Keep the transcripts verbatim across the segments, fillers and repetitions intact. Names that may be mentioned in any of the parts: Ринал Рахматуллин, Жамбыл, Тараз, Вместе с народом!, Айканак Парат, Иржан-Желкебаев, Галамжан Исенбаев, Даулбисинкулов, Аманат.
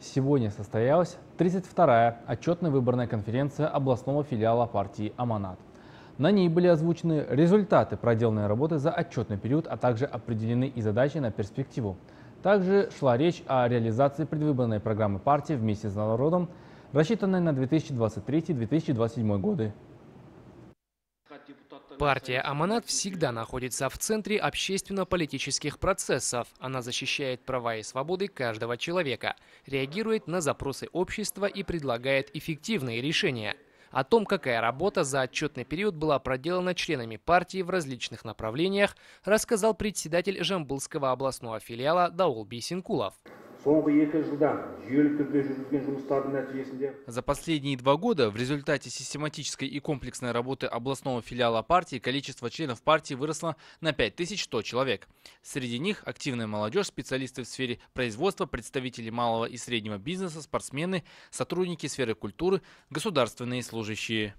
Сегодня состоялась тридцать вторая отчетная выборная конференция областного филиала партии «Аманат». На ней были озвучены результаты проделанной работы за отчетный период, а также определены и задачи на перспективу. Также шла речь о реализации предвыборной программы партии «Вместе с народом», рассчитанной на две тысячи двадцать третий — две тысячи двадцать седьмой годы. Партия «Аманат» всегда находится в центре общественно-политических процессов. Она защищает права и свободы каждого человека, реагирует на запросы общества и предлагает эффективные решения. О том, какая работа за отчетный период была проделана членами партии в различных направлениях, рассказал председатель Жамбылского областного филиала Даулбисинкулов. За последние два года в результате систематической и комплексной работы областного филиала партии количество членов партии выросло на пять тысяч сто человек. Среди них активная молодежь, специалисты в сфере производства, представители малого и среднего бизнеса, спортсмены, сотрудники сферы культуры, государственные служащие.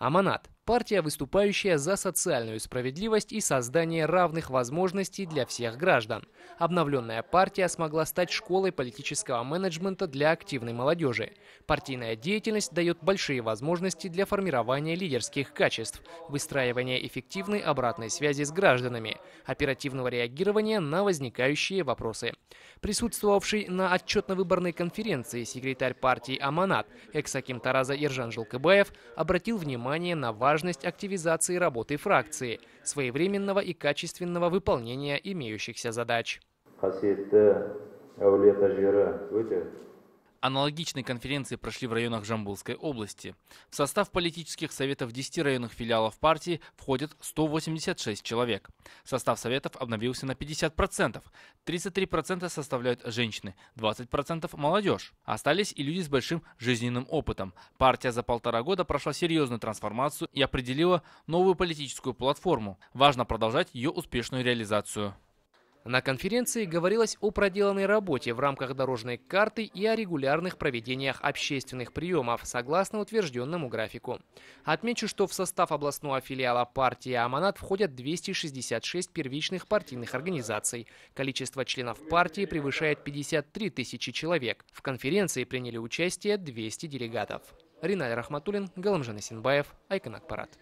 «Аманат» – партия, выступающая за социальную справедливость и создание равных возможностей для всех граждан. Обновленная партия смогла стать школой политического менеджмента для активной молодежи. Партийная деятельность дает большие возможности для формирования лидерских качеств, выстраивания эффективной обратной связи с гражданами, оперативного реагирования на возникающие вопросы. Присутствовавший на отчетно-выборной конференции секретарь партии «Аманат» экс-аким Тараза Иржан-Желкебаев обратил внимание на важность активизации работы фракции, своевременного и качественного выполнения имеющихся задач. Аналогичные конференции прошли в районах Жамбылской области. В состав политических советов десяти районных филиалов партии входят сто восемьдесят шесть человек. Состав советов обновился на пятьдесят процентов. тридцать три процента составляют женщины, двадцать процентов молодежь. Остались и люди с большим жизненным опытом. Партия за полтора года прошла серьезную трансформацию и определила новую политическую платформу. Важно продолжать ее успешную реализацию. На конференции говорилось о проделанной работе в рамках дорожной карты и о регулярных проведениях общественных приемов согласно утвержденному графику. Отмечу, что в состав областного филиала партии «Аманат» входят двести шестьдесят шесть первичных партийных организаций. Количество членов партии превышает пятьдесят три тысячи человек. В конференции приняли участие двести делегатов. Ринал Рахматуллин, Галамжан Исенбаев, Айканак Парат.